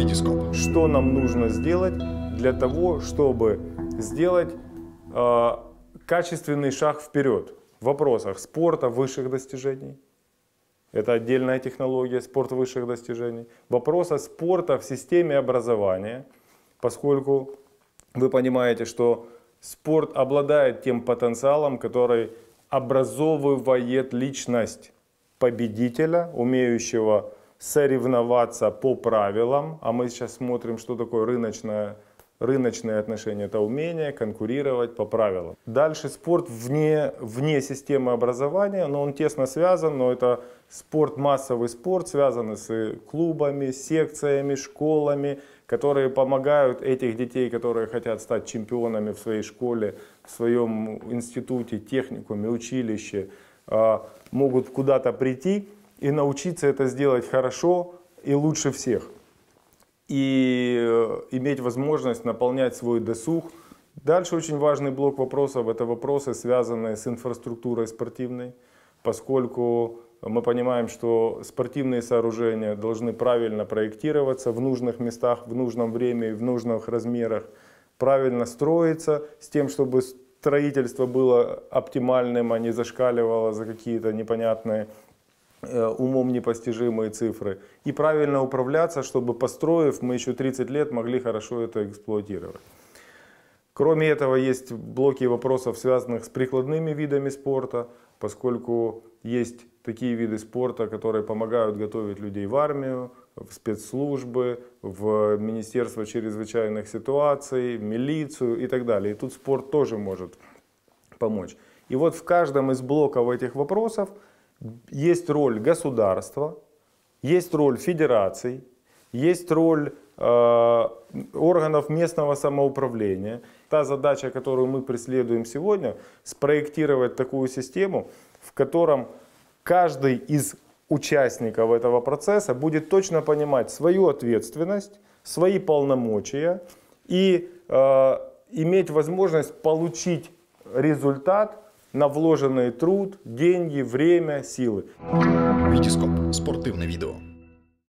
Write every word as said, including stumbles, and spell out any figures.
Vidiscope. Что нам нужно сделать для того, чтобы сделать э, качественный шаг вперед в вопросах спорта высших достижений? Это отдельная технология, спорт высших достижений. Вопроса спорта в системе образования, поскольку вы понимаете, что спорт обладает тем потенциалом, который образовывает личность победителя, умеющего соревноваться по правилам. А мы сейчас смотрим, что такое рыночное, рыночные отношения. Это умение конкурировать по правилам. Дальше спорт вне, вне системы образования, но он тесно связан, но это спорт, массовый спорт, связанный с клубами, секциями, школами, которые помогают этих детей, которые хотят стать чемпионами в своей школе, в своем институте, техникуме, училище, могут куда-то прийти и научиться это сделать хорошо и лучше всех. И иметь возможность наполнять свой досуг. Дальше очень важный блок вопросов – это вопросы, связанные с инфраструктурой спортивной, поскольку мы понимаем, что спортивные сооружения должны правильно проектироваться в нужных местах, в нужном времени, в нужных размерах, правильно строиться с тем, чтобы строительство было оптимальным, а не зашкаливало за какие-то непонятные умом непостижимые цифры, и правильно управляться, чтобы, построив, мы еще тридцать лет могли хорошо это эксплуатировать. Кроме этого, есть блоки вопросов, связанных с прикладными видами спорта, поскольку есть такие виды спорта, которые помогают готовить людей в армию, в спецслужбы, в Министерство чрезвычайных ситуаций, в милицию и так далее. И тут спорт тоже может помочь. И вот в каждом из блоков этих вопросов есть роль государства, есть роль федераций, есть роль э, органов местного самоуправления. Та задача, которую мы преследуем сегодня, спроектировать такую систему, в котором каждый из участников этого процесса будет точно понимать свою ответственность, свои полномочия и э, иметь возможность получить результат на вложенный труд, деньги, время, силы. Видископ. Спортивное видео.